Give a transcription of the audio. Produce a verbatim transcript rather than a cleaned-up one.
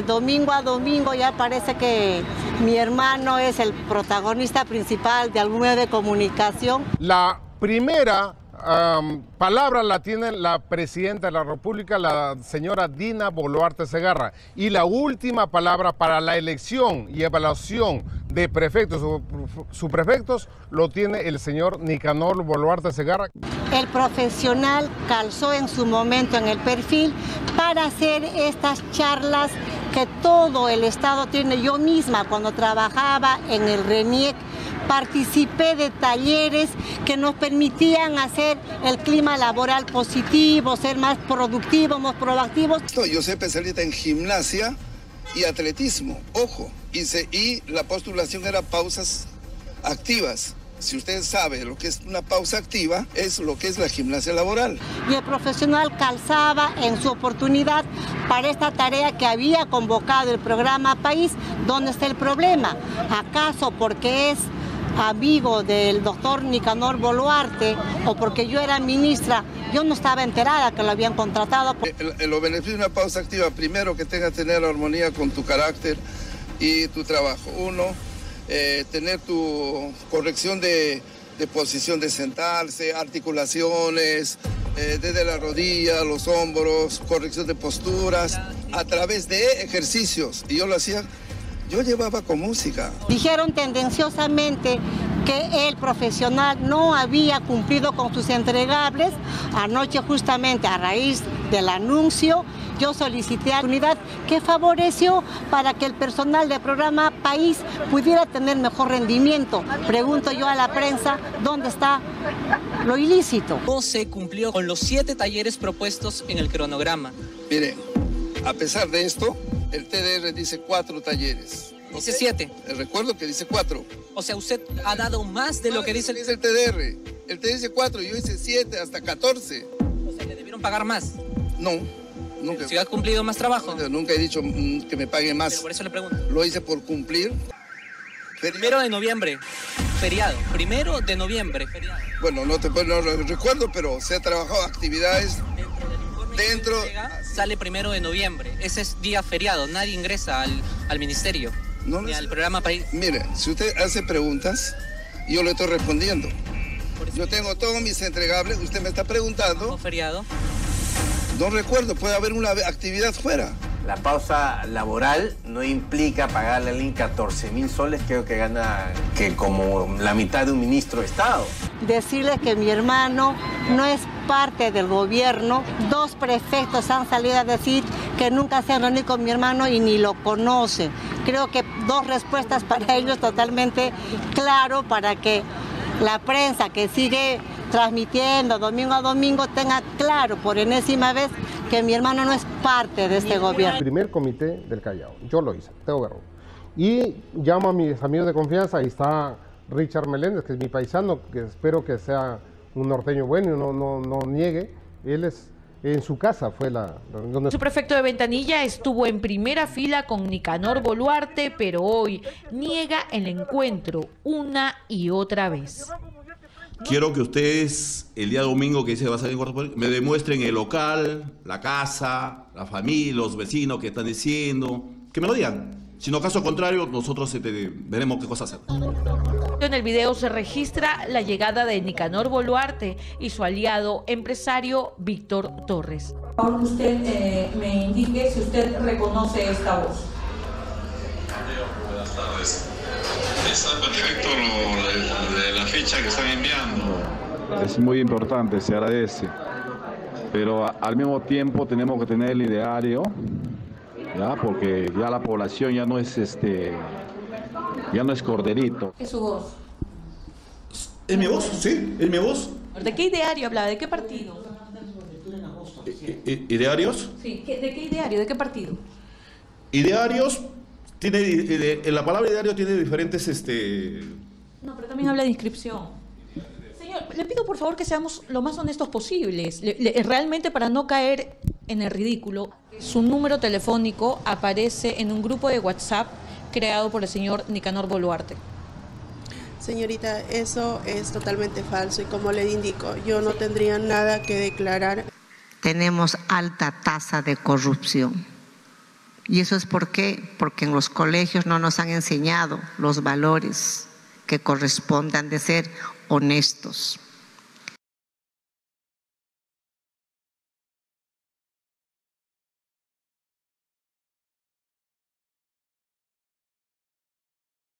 porque domingo a domingo ya parece que mi hermano es el protagonista principal de algún medio de comunicación. La primera um, palabra la tiene la presidenta de la República, la señora Dina Boluarte Segarra. Y la última palabra para la elección y evaluación de prefectos o subprefectos lo tiene el señor Nicanor Boluarte Segarra. El profesional calzó en su momento en el perfil para hacer estas charlas que todo el Estado tiene. Yo misma, cuando trabajaba en el RENIEC, participé de talleres que nos permitían hacer el clima laboral positivo, ser más productivos, más proactivos. Yo soy especialista en gimnasia y atletismo, ojo, y, se, y la postulación era pausas activas. Si usted sabe lo que es una pausa activa, es lo que es la gimnasia laboral. Y el profesional calzaba en su oportunidad para esta tarea que había convocado el programa País. ¿Dónde está el problema? ¿Acaso porque es amigo del doctor Nicanor Boluarte o porque yo era ministra, yo no estaba enterada que lo habían contratado? Los beneficios de una pausa activa, primero que tengas tener armonía con tu carácter y tu trabajo. Uno, eh, tener tu corrección de, de posición de sentarse, articulaciones, eh, desde la rodilla, los hombros, corrección de posturas, a través de ejercicios. Y yo lo hacía. Yo llevaba con música. Dijeron tendenciosamente que el profesional no había cumplido con sus entregables. Anoche, justamente a raíz del anuncio, yo solicité la unidad que favoreció para que el personal del programa País pudiera tener mejor rendimiento. Pregunto yo a la prensa, ¿dónde está lo ilícito? No se cumplió con los siete talleres propuestos en el cronograma. Miren, a pesar de esto, el T D R dice cuatro talleres. Dice siete. Recuerdo que dice cuatro. O sea, usted ha dado más de lo que dice el T D R. El T D R dice cuatro, yo hice siete, hasta catorce. O sea, ¿le debieron pagar más? No, nunca. ¿Si ha cumplido más trabajo? Nunca he dicho que me pague más. Pero por eso le pregunto. Lo hice por cumplir. Primero de noviembre, feriado. Primero de noviembre, feriado. Bueno, no te no recuerdo, pero se ha trabajado actividades. Dentro llega, sale primero de noviembre, ese es día feriado, nadie ingresa al, al ministerio, no, no ni al programa País. Mire, si usted hace preguntas, yo le estoy respondiendo. Yo tengo todos mis entregables, usted me está preguntando. ¿Feriado? No recuerdo, puede haber una actividad fuera. La pausa laboral no implica pagarle a alguien catorce mil soles, creo que gana que como la mitad de un ministro de Estado. Decirle que mi hermano no es parte del gobierno. Dos prefectos han salido a decir que nunca se han reunido con mi hermano y ni lo conoce. Creo que dos respuestas para ellos totalmente claro para que la prensa que sigue transmitiendo domingo a domingo tenga claro por enésima vez que mi hermano no es parte de este gobierno. El primer comité del Callao, yo lo hice, Teo Guerrero. Y llamo a mis amigos de confianza, ahí está Richard Meléndez, que es mi paisano, que espero que sea un norteño bueno, no, no, no niegue, él es en su casa fue la... Donde... Su prefecto de Ventanilla estuvo en primera fila con Nicanor Boluarte, pero hoy niega el encuentro una y otra vez. Quiero que ustedes, el día domingo que se va a salir en Cuarto, me demuestren el local, la casa, la familia, los vecinos que están diciendo, que me lo digan. Si no, caso contrario, nosotros veremos qué cosas hacer. En el video se registra la llegada de Nicanor Boluarte y su aliado empresario Víctor Torres. Ahora usted eh, me indique si usted reconoce esta voz. Buenas tardes. Está perfecto lo de la ficha que están enviando. Es muy importante, se agradece. Pero al mismo tiempo tenemos que tener el ideario, ¿ya? Porque ya la población ya no es este... Ya no es corderito. ¿Es su voz? ¿Es mi voz? Sí, es mi voz. ¿De qué ideario hablaba? ¿De qué partido? ¿Idearios? Sí, ¿de qué ideario? ¿De qué partido? Idearios, tiene, la palabra ideario tiene diferentes... este. No, pero también habla de inscripción. Señor, le pido por favor que seamos lo más honestos posibles, le, le, realmente para no caer en el ridículo. Su número telefónico aparece en un grupo de WhatsApp creado por el señor Nicanor Boluarte. Señorita, eso es totalmente falso y como le indico, yo no tendría nada que declarar. Tenemos alta tasa de corrupción. ¿Y eso es por qué? Porque en los colegios no nos han enseñado los valores que correspondan de ser honestos.